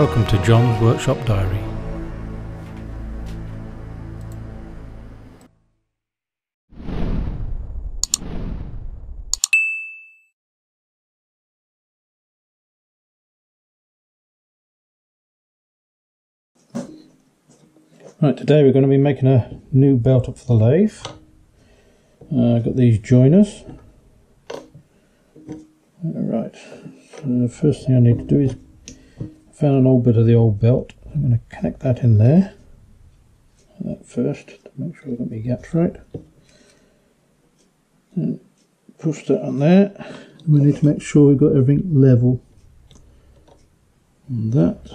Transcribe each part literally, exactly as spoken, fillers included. Welcome to John's Workshop Diary. Right, today we're going to be making a new belt up for the lathe. Uh, I've got these joiners. Alright, so the first thing I need to do is found an old bit of the old belt. I'm going to connect that in there. That first, to make sure I've got my gaps right. And push that on there. We need to make sure we've got everything level. And that.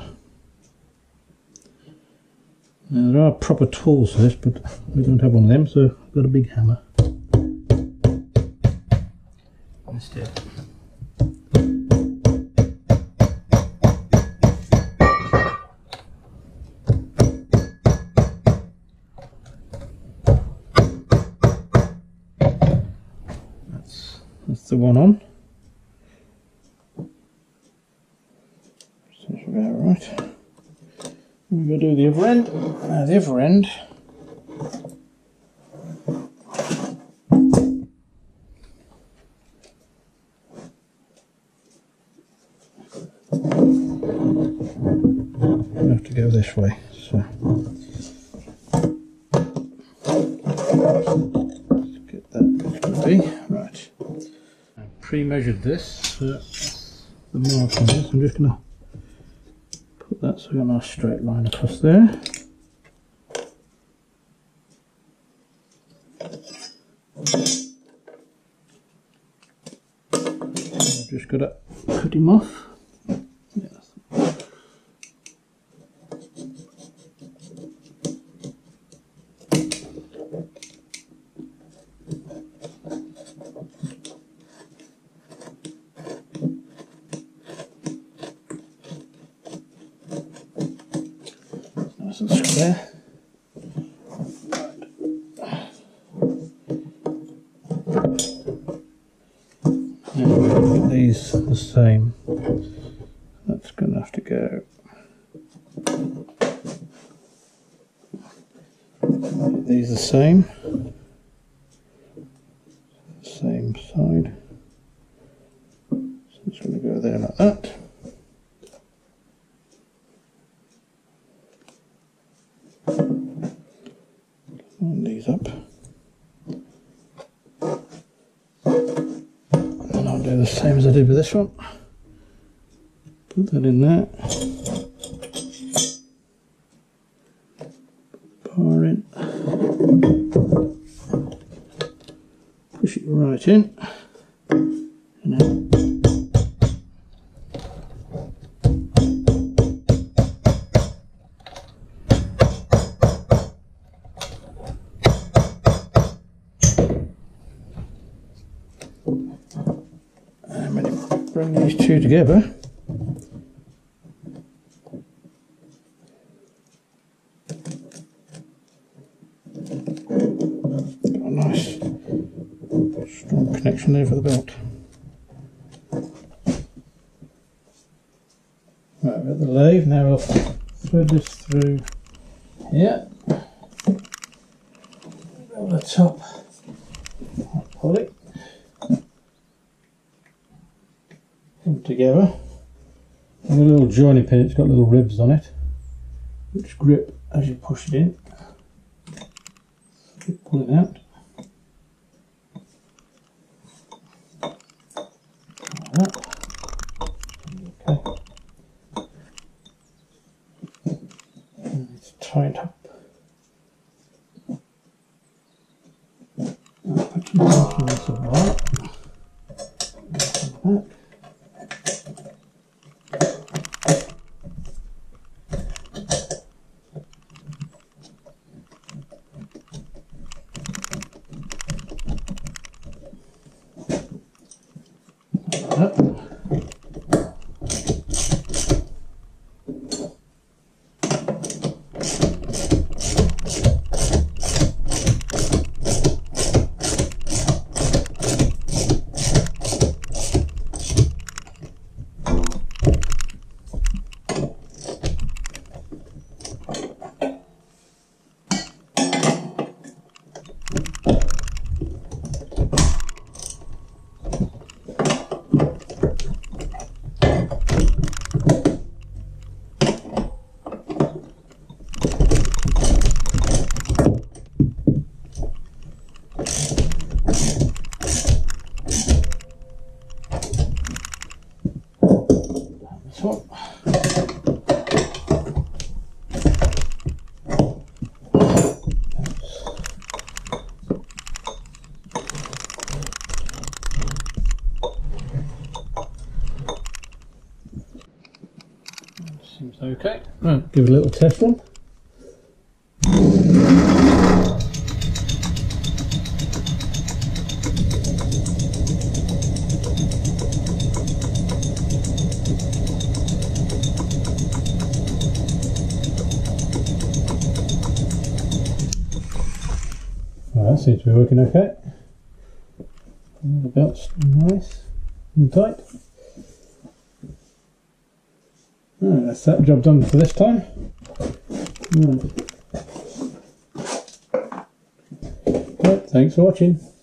Now there are proper tools for this, but we don't have one of them, so I've got a big hammer. Instead. The one on. Seems about right. We're going to do the other end. Now the other end. I have to go this way. So let's get that ready. Right. Pre-measured this, so that's the mark on this. I'm just going to put that so we've got a nice straight line across there. I've just got to cut him off. Yes. And square. Now these the same. That's gonna have to go. These the same. Same side. So it's gonna go there like that. These up, and I'll do the same as I did with this one. Put that in there, bar in, push it right in, and then bring these two together. Got a nice strong connection there for the belt. Right, we've got the lathe, now I'll thread this through here. Over the top, I'll pull it. Together, and a little joining pin, it's got little ribs on it which grip as you push it in. Pull it out like that. Okay, and it's tied up. I'll put some on this one back. Up. Okay, right, give it a little test run. Well, that seems to be working okay. The belt's nice and tight. Right, that's that job done for this time. Right. Right, thanks for watching.